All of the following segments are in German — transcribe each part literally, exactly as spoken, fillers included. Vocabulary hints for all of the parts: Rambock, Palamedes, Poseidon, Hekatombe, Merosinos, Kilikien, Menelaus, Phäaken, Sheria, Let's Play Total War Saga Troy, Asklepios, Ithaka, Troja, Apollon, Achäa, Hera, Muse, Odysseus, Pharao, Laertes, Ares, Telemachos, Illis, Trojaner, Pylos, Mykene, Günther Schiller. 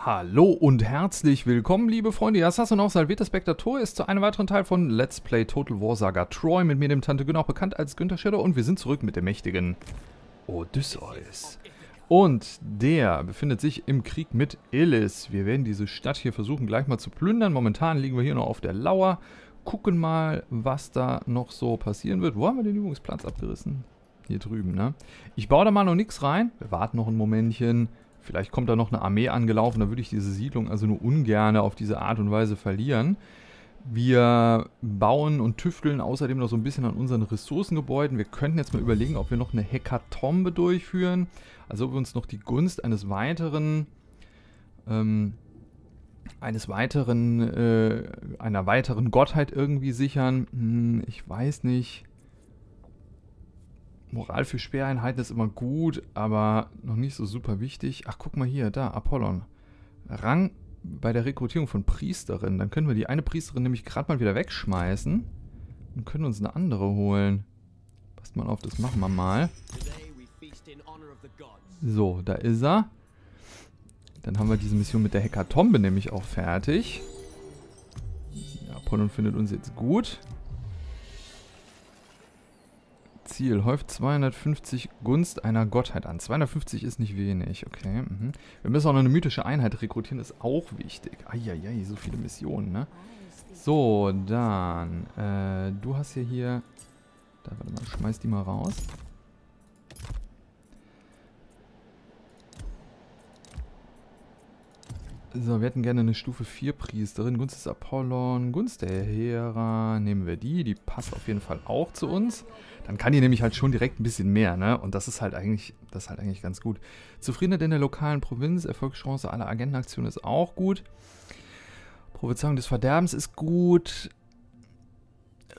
Hallo und herzlich willkommen, liebe Freunde. Ja, Sas und auch Salvete Spectator ist zu einem weiteren Teil von Let's Play Total War Saga Troy. Mit mir, dem Tante Gün, auch bekannt als Günther Schiller. Und wir sind zurück mit dem mächtigen Odysseus. Und der befindet sich im Krieg mit Illis. Wir werden diese Stadt hier versuchen, gleich mal zu plündern. Momentan liegen wir hier noch auf der Lauer. Gucken mal, was da noch so passieren wird. Wo haben wir den Übungsplatz abgerissen? Hier drüben, ne? Ich baue da mal noch nichts rein. Wir warten noch ein Momentchen. Vielleicht kommt da noch eine Armee angelaufen, da würde ich diese Siedlung also nur ungern auf diese Art und Weise verlieren. Wir bauen und tüfteln außerdem noch so ein bisschen an unseren Ressourcengebäuden. Wir könnten jetzt mal überlegen, ob wir noch eine Hekatombe durchführen. Also ob wir uns noch die Gunst eines weiteren, ähm, eines weiteren, äh, einer weiteren Gottheit irgendwie sichern. Hm, ich weiß nicht. Moral für Speereinheiten ist immer gut, aber noch nicht so super wichtig. Ach, guck mal hier, da, Apollon. Rang bei der Rekrutierung von Priesterinnen. Dann können wir die eine Priesterin nämlich gerade mal wieder wegschmeißen und können uns eine andere holen. Passt mal auf, das machen wir mal. So, da ist er. Dann haben wir diese Mission mit der Hekatombe nämlich auch fertig. Ja, Apollon findet uns jetzt gut. Ziel, häuft zweihundertfünfzig Gunst einer Gottheit an. zweihundertfünfzig ist nicht wenig, okay. Mhm. Wir müssen auch noch eine mythische Einheit rekrutieren, ist auch wichtig. Eieiei, so viele Missionen, ne? So, dann, äh, du hast ja hier, da, warte mal, schmeiß die mal raus. So, wir hätten gerne eine Stufe vier Priesterin. Gunst des Apollon, Gunst der Hera. Nehmen wir die, die passt auf jeden Fall auch zu uns. Dann kann die nämlich halt schon direkt ein bisschen mehr, ne? Und das ist halt eigentlich, das ist halt eigentlich ganz gut. Zufriedenheit in der lokalen Provinz, Erfolgschance aller Agentenaktionen ist auch gut. Prophezeiung des Verderbens ist gut.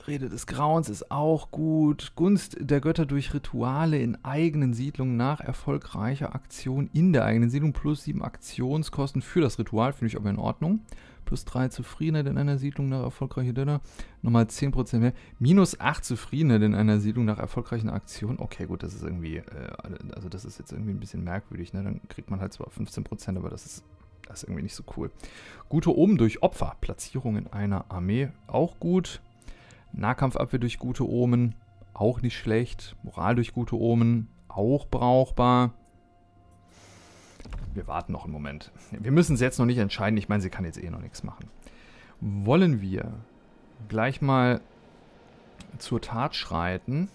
Rede des Grauens ist auch gut. Gunst der Götter durch Rituale in eigenen Siedlungen nach erfolgreicher Aktion in der eigenen Siedlung. Plus sieben Aktionskosten für das Ritual, finde ich aber in Ordnung. Plus drei Zufriedenheit in einer Siedlung nach erfolgreicher Dinner. Nochmal zehn Prozent mehr. Minus acht Zufriedenheit in einer Siedlung nach erfolgreichen Aktion. Okay, gut, das ist irgendwie, äh, also das ist jetzt irgendwie ein bisschen merkwürdig, ne? Dann kriegt man halt zwar fünfzehn Prozent, aber das ist, das ist irgendwie nicht so cool. Gute Oben durch Opfer. Platzierung in einer Armee, auch gut. Nahkampfabwehr durch gute Omen, auch nicht schlecht. Moral durch gute Omen, auch brauchbar. Wir warten noch einen Moment. Wir müssen es jetzt noch nicht entscheiden. Ich meine, sie kann jetzt eh noch nichts machen. Wollen wir gleich mal zur Tat schreiten,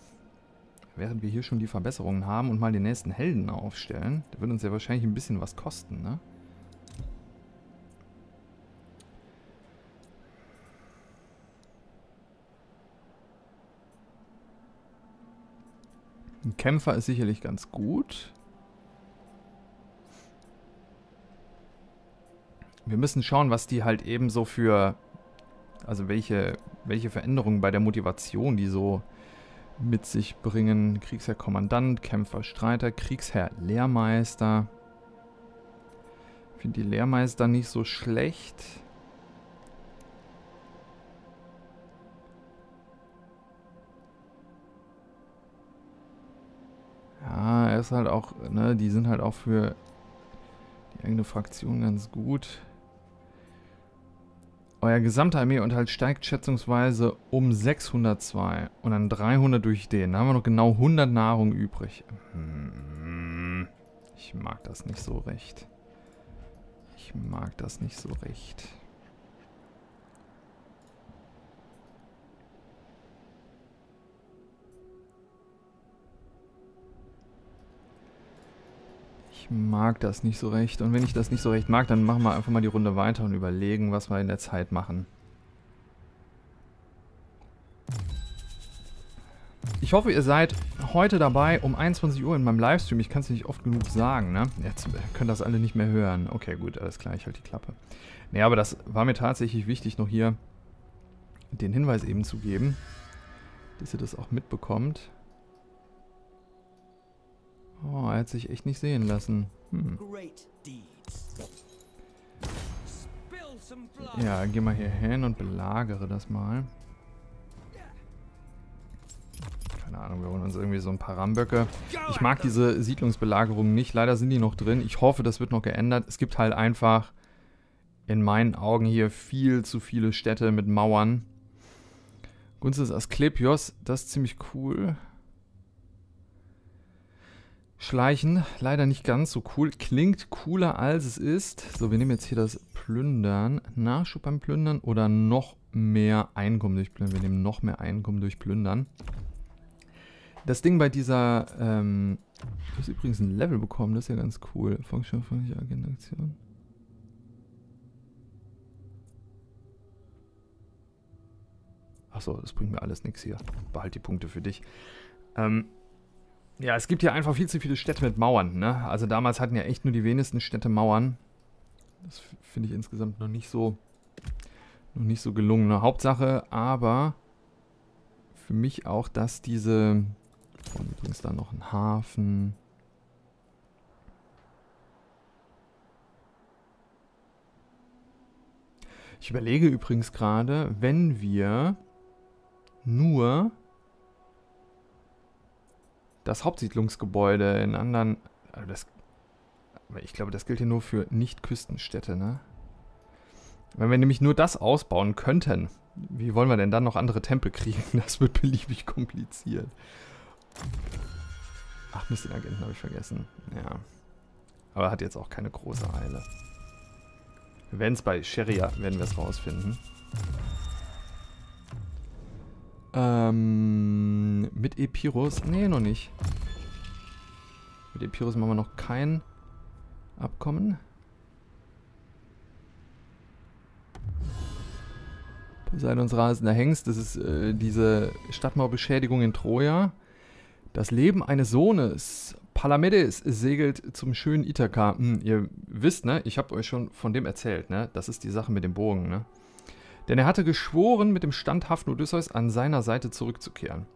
während wir hier schon die Verbesserungen haben und mal den nächsten Helden aufstellen? Der wird uns ja wahrscheinlich ein bisschen was kosten, ne? Ein Kämpfer ist sicherlich ganz gut. Wir müssen schauen, was die halt eben so für, also welche, welche Veränderungen bei der Motivation die so mit sich bringen. Kriegsherr, Kommandant, Kämpfer, Streiter, Kriegsherr, Lehrmeister. Ich finde die Lehrmeister nicht so schlecht. Ja, er ist halt auch, ne, die sind halt auch für die eigene Fraktion ganz gut. Euer gesamter Armeeunterhalt steigt schätzungsweise um sechshundertzwei und dann dreihundert durch den. Da haben wir noch genau hundert Nahrung übrig. Hm, ich mag das nicht so recht. Ich mag das nicht so recht. Ich mag das nicht so recht. Und wenn ich das nicht so recht mag, dann machen wir einfach mal die Runde weiter und überlegen, was wir in der Zeit machen. Ich hoffe, ihr seid heute dabei um einundzwanzig Uhr in meinem Livestream. Ich kann es nicht oft genug sagen, ne? Jetzt können das alle nicht mehr hören. Okay, gut, alles klar, ich halte die Klappe. Nee, aber das war mir tatsächlich wichtig, noch hier den Hinweis eben zu geben, dass ihr das auch mitbekommt. Oh, er hat sich echt nicht sehen lassen. Hm. Ja, geh mal hier hin und belagere das mal. Keine Ahnung, wir holen uns irgendwie so ein paar Ramböcke. Ich mag diese Siedlungsbelagerungen nicht. Leider sind die noch drin. Ich hoffe, das wird noch geändert. Es gibt halt einfach in meinen Augen hier viel zu viele Städte mit Mauern. Gunst des Asklepios, das ist ziemlich cool. Schleichen, leider nicht ganz so cool. Klingt cooler, als es ist. So, wir nehmen jetzt hier das Plündern. Nachschub beim Plündern oder noch mehr Einkommen durch Plündern. Wir nehmen noch mehr Einkommen durch Plündern. Das Ding bei dieser... Ähm, du hast übrigens ein Level bekommen, das ist ja ganz cool. Funktion von Agentaktion. Achso, das bringt mir alles nichts hier. Behalt die Punkte für dich. Ähm... Ja, es gibt hier einfach viel zu viele Städte mit Mauern, ne? Also damals hatten ja echt nur die wenigsten Städte Mauern. Das finde ich insgesamt noch nicht so, noch nicht so gelungen. Eine Hauptsache, aber für mich auch, dass diese... Oh, übrigens da noch ein Hafen. Ich überlege übrigens gerade, wenn wir nur... das Hauptsiedlungsgebäude in anderen... Also das, aber ich glaube, das gilt hier nur für Nicht-Küstenstädte, ne? Wenn wir nämlich nur das ausbauen könnten, wie wollen wir denn dann noch andere Tempel kriegen? Das wird beliebig kompliziert. Ach, Mist, den Agenten habe ich vergessen. Ja. Aber hat jetzt auch keine große Eile. Wir werden es bei Sheria, werden wir es rausfinden. Ähm, mit Epirus? Nee, noch nicht. Mit Epirus machen wir noch kein Abkommen. Poseidons rasender Hengst, das ist äh, diese Stadtmauerbeschädigung in Troja. Das Leben eines Sohnes. Palamedes segelt zum schönen Ithaka. Hm, ihr wisst, ne? Ich habe euch schon von dem erzählt, ne? Das ist die Sache mit dem Bogen, ne? Denn er hatte geschworen, mit dem standhaften Odysseus an seiner Seite zurückzukehren.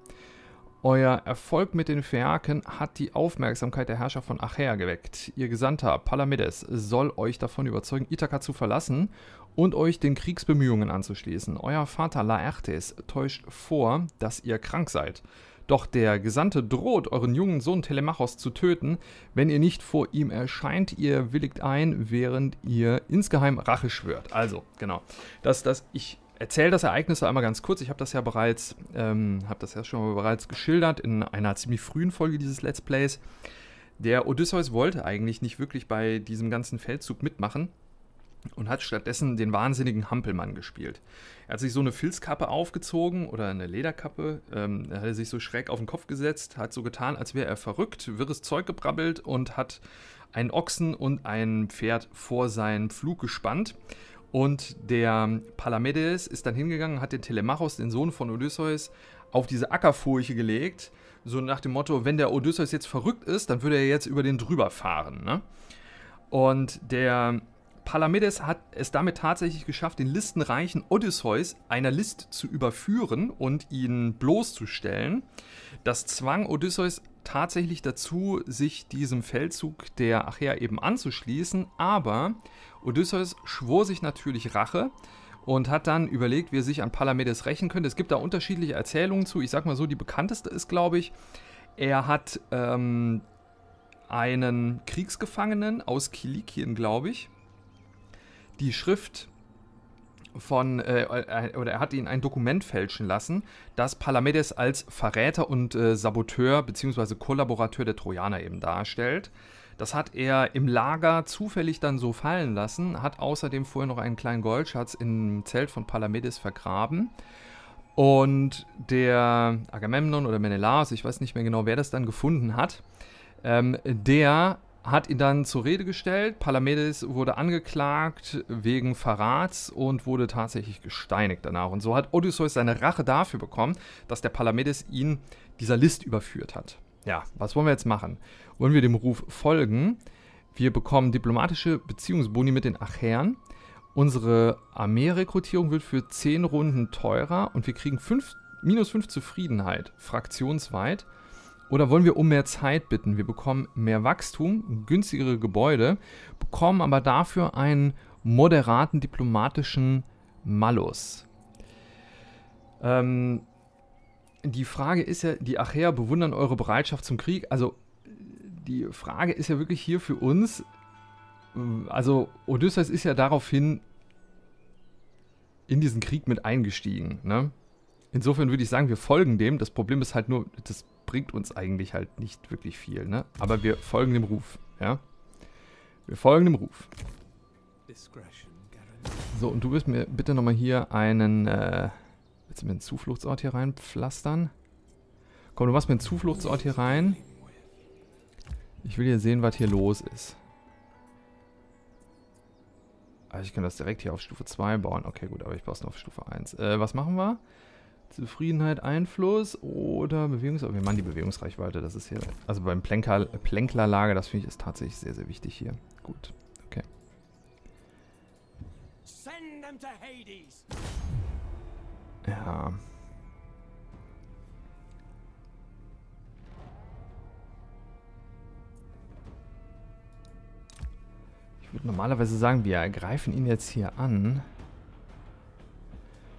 Euer Erfolg mit den Phäaken hat die Aufmerksamkeit der Herrscher von Achäa geweckt. Ihr Gesandter Palamedes soll euch davon überzeugen, Ithaka zu verlassen und euch den Kriegsbemühungen anzuschließen. Euer Vater Laertes täuscht vor, dass ihr krank seid. Doch der Gesandte droht, euren jungen Sohn Telemachos zu töten, wenn ihr nicht vor ihm erscheint. Ihr willigt ein, während ihr insgeheim Rache schwört. Also, genau. Das, das, ich erzähle das Ereignis einmal ganz kurz. Ich habe das ja bereits, ähm, habe das ja schon mal bereits geschildert in einer ziemlich frühen Folge dieses Let's Plays. Der Odysseus wollte eigentlich nicht wirklich bei diesem ganzen Feldzug mitmachen und hat stattdessen den wahnsinnigen Hampelmann gespielt. Er hat sich so eine Filzkappe aufgezogen oder eine Lederkappe, ähm, er hat sich so schräg auf den Kopf gesetzt, hat so getan, als wäre er verrückt, wirres Zeug gebrabbelt und hat einen Ochsen und ein Pferd vor seinen Pflug gespannt. Und der Palamedes ist dann hingegangen, hat den Telemachos, den Sohn von Odysseus, auf diese Ackerfurche gelegt, so nach dem Motto, wenn der Odysseus jetzt verrückt ist, dann würde er jetzt über den drüber fahren, ne? Und der... Palamedes hat es damit tatsächlich geschafft, den listenreichen Odysseus einer List zu überführen und ihn bloßzustellen. Das zwang Odysseus tatsächlich dazu, sich diesem Feldzug der Achäer eben anzuschließen, aber Odysseus schwor sich natürlich Rache und hat dann überlegt, wie er sich an Palamedes rächen könnte. Es gibt da unterschiedliche Erzählungen zu, ich sag mal so, die bekannteste ist, glaube ich, er hat ähm, einen Kriegsgefangenen aus Kilikien, glaube ich, die Schrift von, äh, oder er hat ihn ein Dokument fälschen lassen, das Palamedes als Verräter und äh, Saboteur bzw. Kollaborateur der Trojaner eben darstellt. Das hat er im Lager zufällig dann so fallen lassen, hat außerdem vorher noch einen kleinen Goldschatz im Zelt von Palamedes vergraben. Und der Agamemnon oder Menelaus, ich weiß nicht mehr genau, wer das dann gefunden hat, ähm, der... hat ihn dann zur Rede gestellt. Palamedes wurde angeklagt wegen Verrats und wurde tatsächlich gesteinigt danach. Und so hat Odysseus seine Rache dafür bekommen, dass der Palamedes ihn dieser List überführt hat. Ja, was wollen wir jetzt machen? Wollen wir dem Ruf folgen? Wir bekommen diplomatische Beziehungsboni mit den Achäern. Unsere Armeerekrutierung wird für zehn Runden teurer und wir kriegen minus fünf Zufriedenheit, fraktionsweit. Oder wollen wir um mehr Zeit bitten? Wir bekommen mehr Wachstum, günstigere Gebäude, bekommen aber dafür einen moderaten diplomatischen Malus. Ähm, die Frage ist ja, die Achäer bewundern eure Bereitschaft zum Krieg. Also die Frage ist ja wirklich hier für uns, also Odysseus ist ja daraufhin in diesen Krieg mit eingestiegen, ne? Insofern würde ich sagen, wir folgen dem. Das Problem ist halt nur, das bringt uns eigentlich halt nicht wirklich viel, ne? Aber wir folgen dem Ruf, ja? Wir folgen dem Ruf. So, und du wirst mir bitte nochmal hier einen, äh, willst du mir einen Zufluchtsort hier reinpflastern? Komm, du machst mir einen Zufluchtsort hier rein. Ich will hier sehen, was hier los ist. Also ich kann das direkt hier auf Stufe zwei bauen. Okay, gut, aber ich baue es nur auf Stufe eins. Äh, was machen wir? Zufriedenheit, Einfluss oder Bewegungs... Wir machen die Bewegungsreichweite, das ist hier... Also beim Plänker, Plänklerlager, das finde ich ist tatsächlich sehr, sehr wichtig hier. Gut, okay. Ja... Ich würde normalerweise sagen, wir greifen ihn jetzt hier an.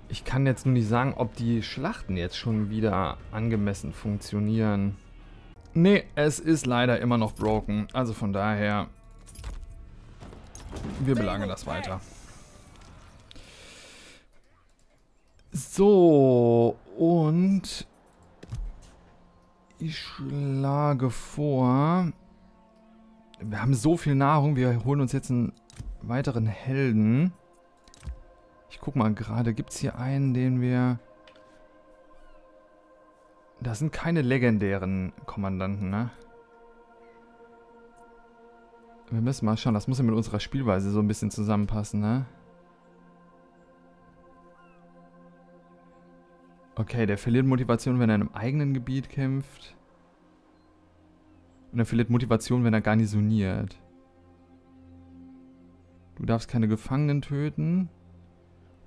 Ich kann jetzt nur nicht sagen, ob die Schlachten jetzt schon wieder angemessen funktionieren. Nee, es ist leider immer noch broken. Also von daher, wir belagern das weiter. So, und ich schlage vor... Wir haben so viel Nahrung, wir holen uns jetzt einen weiteren Helden. Ich guck mal gerade, gibt es hier einen, den wir... Das sind keine legendären Kommandanten, ne? Wir müssen mal schauen, das muss ja mit unserer Spielweise so ein bisschen zusammenpassen, ne? Okay, der verliert Motivation, wenn er in einem eigenen Gebiet kämpft. Und er verliert Motivation, wenn er garnisoniert. Du darfst keine Gefangenen töten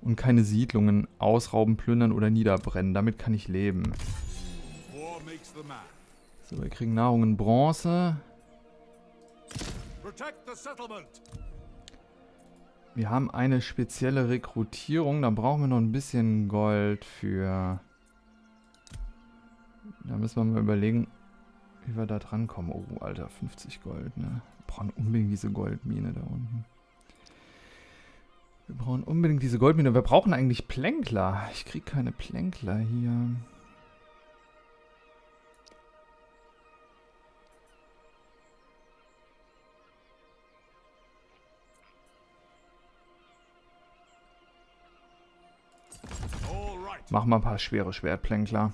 und keine Siedlungen ausrauben, plündern oder niederbrennen. Damit kann ich leben. So, wir kriegen Nahrung in Bronze. Wir haben eine spezielle Rekrutierung. Da brauchen wir noch ein bisschen Gold für... Da müssen wir mal überlegen... Wie wir da dran kommen. Oh, Alter, fünfzig Gold, ne? Wir brauchen unbedingt diese Goldmine da unten. Wir brauchen unbedingt diese Goldmine. Wir brauchen eigentlich Plänkler. Ich krieg keine Plänkler hier. Mach mal ein paar schwere Schwertplänkler.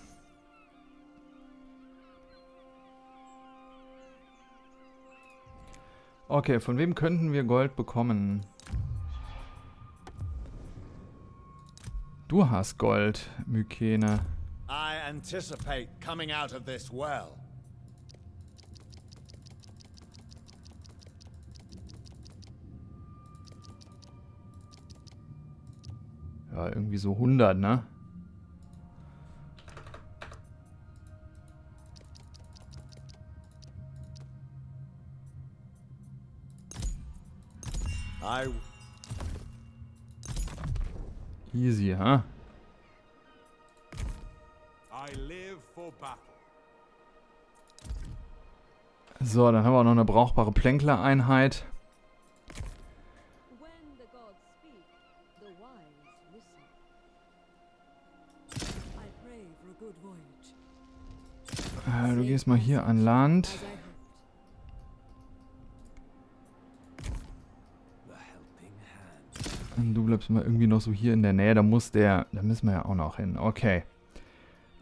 Okay, von wem könnten wir Gold bekommen? Du hast Gold, Mykene. I anticipate coming out of this well. Ja, irgendwie so hundert, ne? Easy, huh? So, dann haben wir auch noch eine brauchbare Plänkler-Einheit. Äh, du gehst mal hier an Land. Du bleibst mal irgendwie noch so hier in der Nähe. Da muss der... Da müssen wir ja auch noch hin. Okay.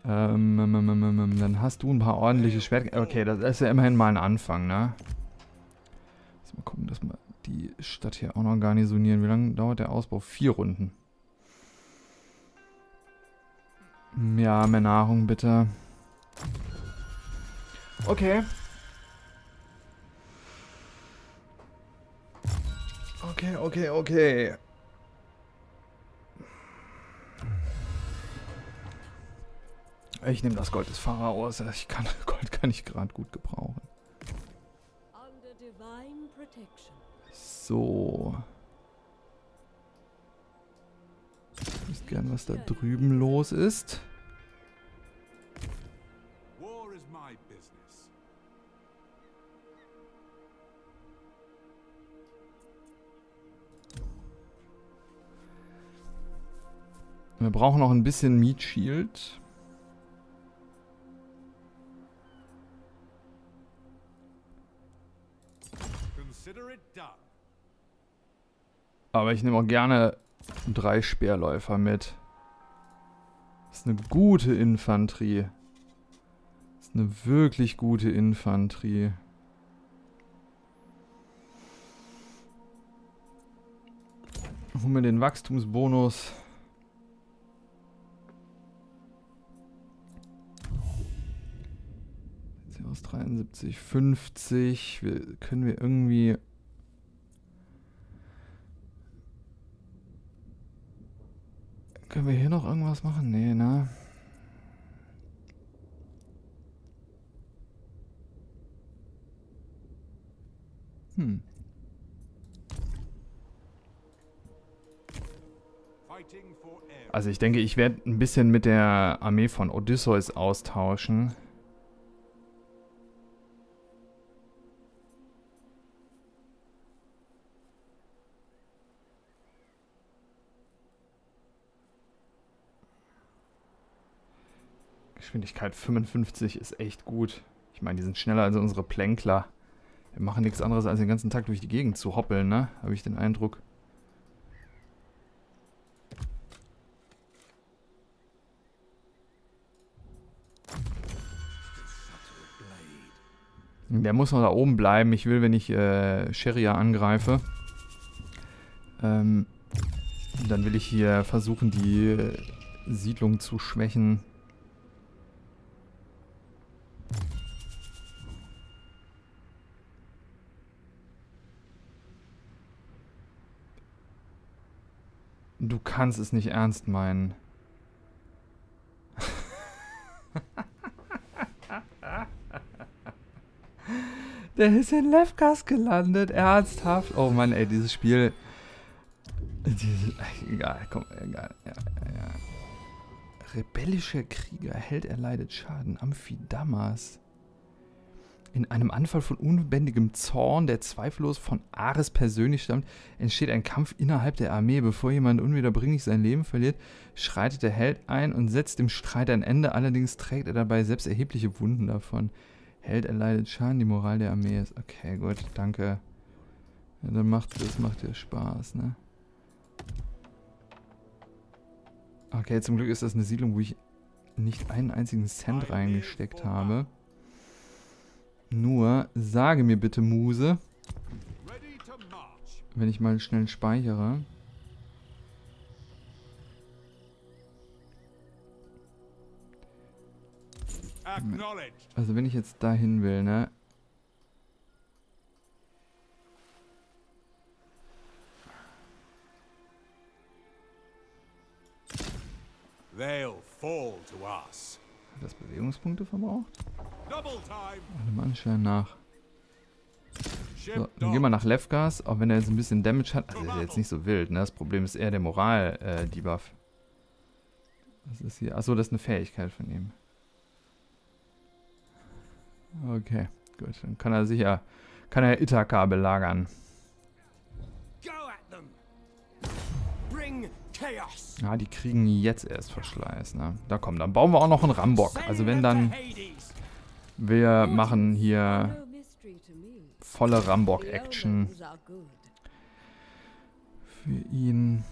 Ähm, ähm, ähm, ähm, dann hast du ein paar ordentliche Schwert... Okay, das ist ja immerhin mal ein Anfang, ne? Lass mal gucken, dass wir die Stadt hier auch noch garnisonieren. Wie lange dauert der Ausbau? Vier Runden. Ja, mehr Nahrung bitte. Okay. Okay, okay, okay. Ich nehme das Gold des Pharaos. Ich kann Gold kann ich gerade gut gebrauchen. So. Ich wüsste gern, was da drüben los ist. Wir brauchen noch ein bisschen Meat Shield. Aber ich nehme auch gerne drei Speerläufer mit. Das ist eine gute Infanterie. Das ist eine wirklich gute Infanterie. Hol mir den Wachstumsbonus. Aus dreiundsiebzig, fünfzig. Wir, können wir irgendwie... Können wir hier noch irgendwas machen? Nee, ne? Hm. Also ich denke, ich werde ein bisschen mit der Armee von Odysseus austauschen. Geschwindigkeit fünfundfünfzig ist echt gut. Ich meine, die sind schneller als unsere Plänkler. Wir machen nichts anderes, als den ganzen Tag durch die Gegend zu hoppeln, ne? Habe ich den Eindruck. Der muss noch da oben bleiben. Ich will, wenn ich äh, Sheria angreife, ähm, dann will ich hier versuchen, die äh, Siedlung zu schwächen. Du kannst es nicht ernst meinen. Der ist in Lefkas gelandet, ernsthaft. Oh Mann, ey, dieses Spiel. Diese, egal, komm, egal. Ja, ja. Rebellischer Krieger, Held erleidet Schaden, Amphidamas. In einem Anfall von unbändigem Zorn, der zweifellos von Ares persönlich stammt, entsteht ein Kampf innerhalb der Armee. Bevor jemand unwiederbringlich sein Leben verliert, schreitet der Held ein und setzt dem Streit ein Ende. Allerdings trägt er dabei selbst erhebliche Wunden davon. Held erleidet Schaden, die Moral der Armee ist... Okay, gut, danke. Ja, dann macht das macht ja Spaß, ne? Okay, zum Glück ist das eine Siedlung, wo ich nicht einen einzigen Cent reingesteckt habe. Nur sage mir bitte, Muse, wenn ich mal schnell speichere. Also wenn ich jetzt dahin will, ne? Hat das Bewegungspunkte verbraucht? Allem Anschein nach. So, dann gehen wir nach Lefkas, auch wenn er jetzt ein bisschen Damage hat. Also ist er jetzt nicht so wild, ne? Das Problem ist eher der Moral-Debuff. Äh, Was ist hier? Achso, das ist eine Fähigkeit von ihm. Okay, gut. Dann kann er sicher, kann er Ithaka belagern. Ja, die kriegen jetzt erst Verschleiß, ne? Da komm, dann bauen wir auch noch einen Rambock. Also wenn dann... Wir machen hier volle Rambock-Action für ihn.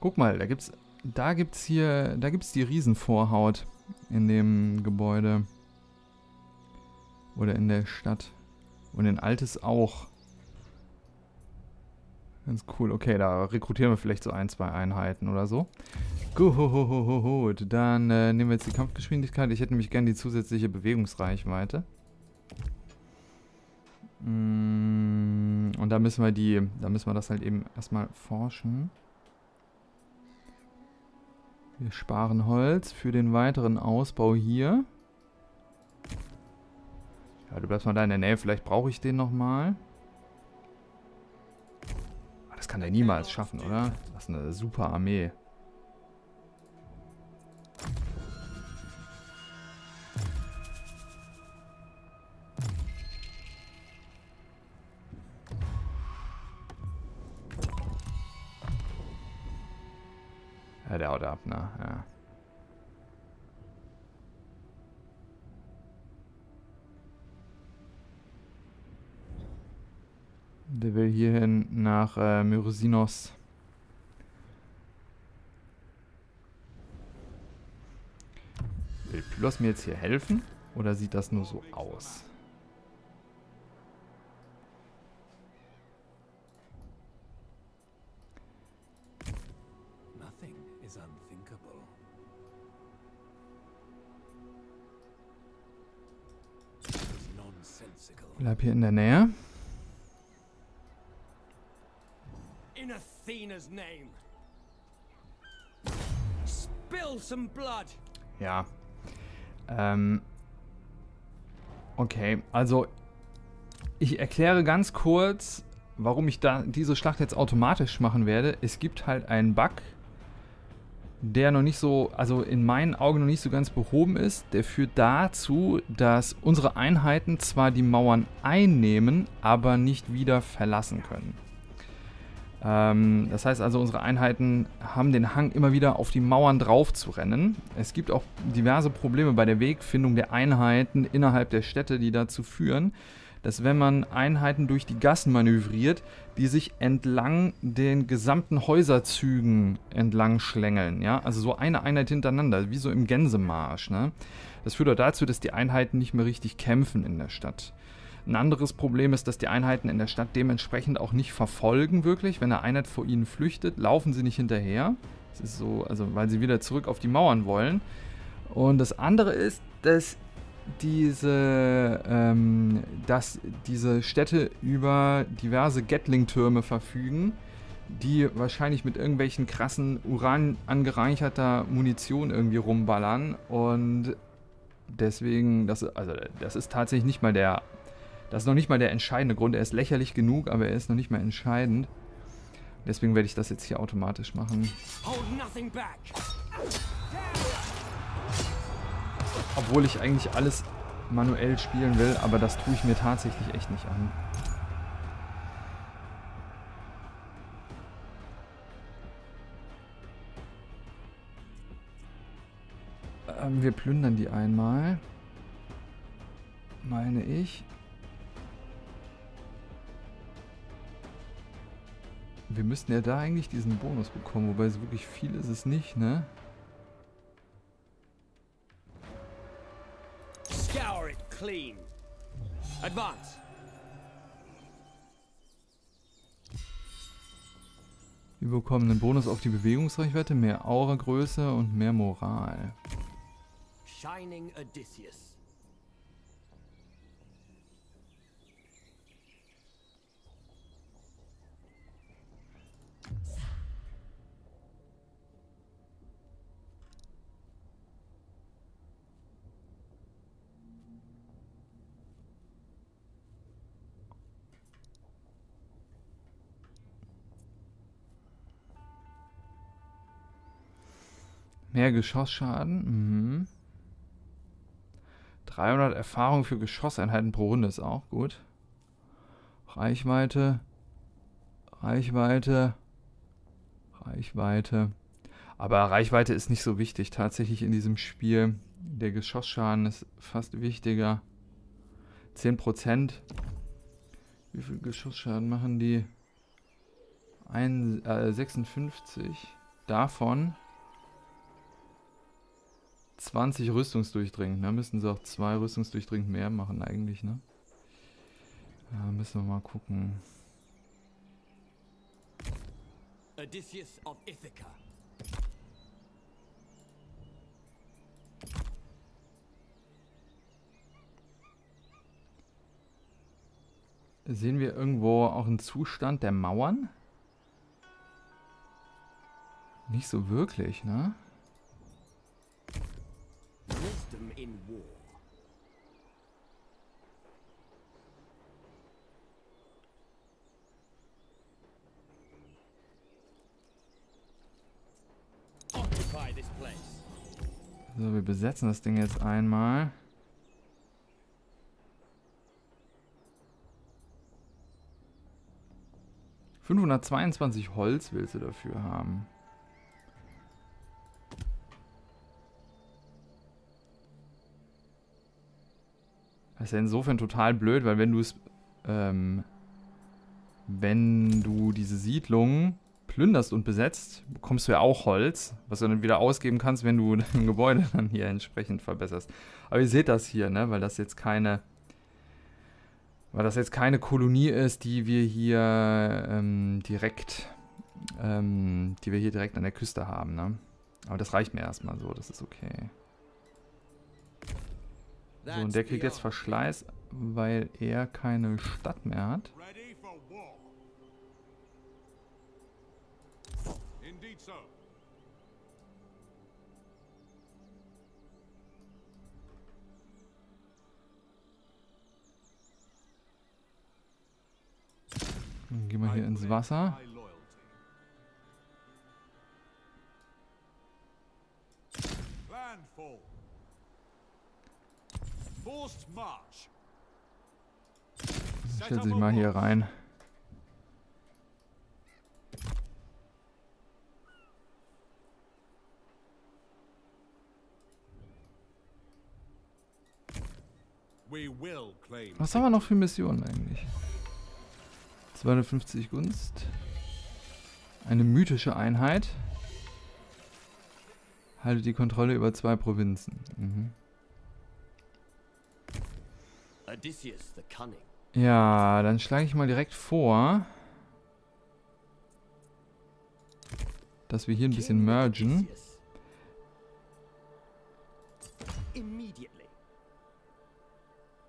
Guck mal, da gibt's, da gibt's hier, da gibt's die Riesenvorhaut in dem Gebäude. Oder in der Stadt. Und in Altes auch. Ganz cool. Okay, da rekrutieren wir vielleicht so ein, zwei Einheiten oder so. Gut, dann äh, nehmen wir jetzt die Kampfgeschwindigkeit. Ich hätte nämlich gern die zusätzliche Bewegungsreichweite. Und da müssen wir die, da müssen wir das halt eben erstmal forschen. Wir sparen Holz für den weiteren Ausbau hier. Ja, du bleibst mal da in der Nähe. Vielleicht brauche ich den nochmal. Das kann der niemals schaffen, oder? Das ist eine super Armee. Ja, der haut ab, ne? Ja. Der will hierhin nach äh, Merosinos. Will Pylos mir jetzt hier helfen? Oder sieht das nur so aus? Bleib hier in der Nähe. Ja. Ähm. Okay, also ich erkläre ganz kurz, warum ich da diese Schlacht jetzt automatisch machen werde. Es gibt halt einen Bug, der noch nicht so, also in meinen Augen noch nicht so ganz behoben ist. Der führt dazu, dass unsere Einheiten zwar die Mauern einnehmen, aber nicht wieder verlassen können. Ähm, das heißt also, unsere Einheiten haben den Hang, immer wieder auf die Mauern drauf zu rennen. Es gibt auch diverse Probleme bei der Wegfindung der Einheiten innerhalb der Städte, die dazu führen, dass wenn man Einheiten durch die Gassen manövriert, die sich entlang den gesamten Häuserzügen entlang schlängeln. Ja? Also so eine Einheit hintereinander, wie so im Gänsemarsch. Ne? Das führt auch dazu, dass die Einheiten nicht mehr richtig kämpfen in der Stadt. Ein anderes Problem ist, dass die Einheiten in der Stadt dementsprechend auch nicht verfolgen wirklich. Wenn eine Einheit vor ihnen flüchtet, laufen sie nicht hinterher. Das ist so, also weil sie wieder zurück auf die Mauern wollen. Und das andere ist, dass diese, ähm, dass diese Städte über diverse Gatling-Türme verfügen, die wahrscheinlich mit irgendwelchen krassen Uran angereicherter Munition irgendwie rumballern. Und deswegen, das, also das ist tatsächlich nicht mal der... Das ist noch nicht mal der entscheidende Grund. Er ist lächerlich genug, aber er ist noch nicht mal entscheidend. Deswegen werde ich das jetzt hier automatisch machen. Obwohl ich eigentlich alles manuell spielen will, aber das tue ich mir tatsächlich echt nicht an. Ähm, wir plündern die einmal. Meine ich. Wir müssten ja da eigentlich diesen Bonus bekommen, wobei es wirklich viel ist es nicht, ne? Scour it clean. Advance. Wir bekommen einen Bonus auf die Bewegungsreichweite, mehr Auragröße und mehr Moral. Shining Odysseus. Mehr Geschossschaden. Mhm. dreihundert Erfahrung für Geschosseinheiten pro Runde ist auch gut. Reichweite. Reichweite. Reichweite. Aber Reichweite ist nicht so wichtig tatsächlich in diesem Spiel. Der Geschossschaden ist fast wichtiger. zehn Prozent. Wie viel Geschossschaden machen die? Ein, äh, sechsundfünfzig. Davon zwanzig rüstungsdurchdringend, da müssen sie auch zwei rüstungsdurchdringend mehr machen eigentlich, ne? Da müssen wir mal gucken. Odysseus of Ithaka. Sehen wir irgendwo auch einen Zustand der Mauern? Nicht so wirklich, ne? So, wir besetzen das Ding jetzt einmal. fünfhundertzweiundzwanzig Holz willst du dafür haben. Das ist ja insofern total blöd, weil wenn du es, ähm, wenn du diese Siedlung plünderst und besetzt, bekommst du ja auch Holz, was du dann wieder ausgeben kannst, wenn du dein Gebäude dann hier entsprechend verbesserst. Aber ihr seht das hier, ne, weil das jetzt keine, weil das jetzt keine Kolonie ist, die wir hier ähm, direkt, ähm, die wir hier direkt an der Küste haben, ne. Aber das reicht mir erstmal so, das ist okay. So, und der kriegt jetzt Verschleiß, weil er keine Stadt mehr hat. Dann gehen wir hier ins Wasser. Ich stelle sich mal hier rein. Was haben wir noch für Missionen eigentlich? zweihundertfünfzig Gunst. Eine mythische Einheit. Halte die Kontrolle über zwei Provinzen. Mhm. Ja, dann schlage ich mal direkt vor, dass wir hier ein bisschen mergen.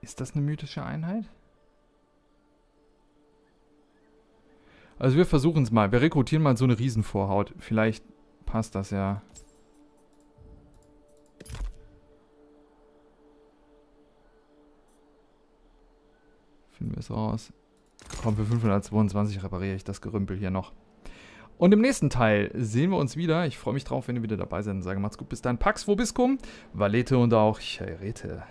Ist das eine mythische Einheit? Also wir versuchen es mal. Wir rekrutieren mal so eine Riesenvorhaut. Vielleicht passt das ja. Finden wir es raus. Komm, für fünfhundertzweiundzwanzig repariere ich das Gerümpel hier noch. Und im nächsten Teil sehen wir uns wieder. Ich freue mich drauf, wenn ihr wieder dabei seid. Und sage, macht's gut. Bis dann. Pax vobiscum, Valete und auch Chaerete.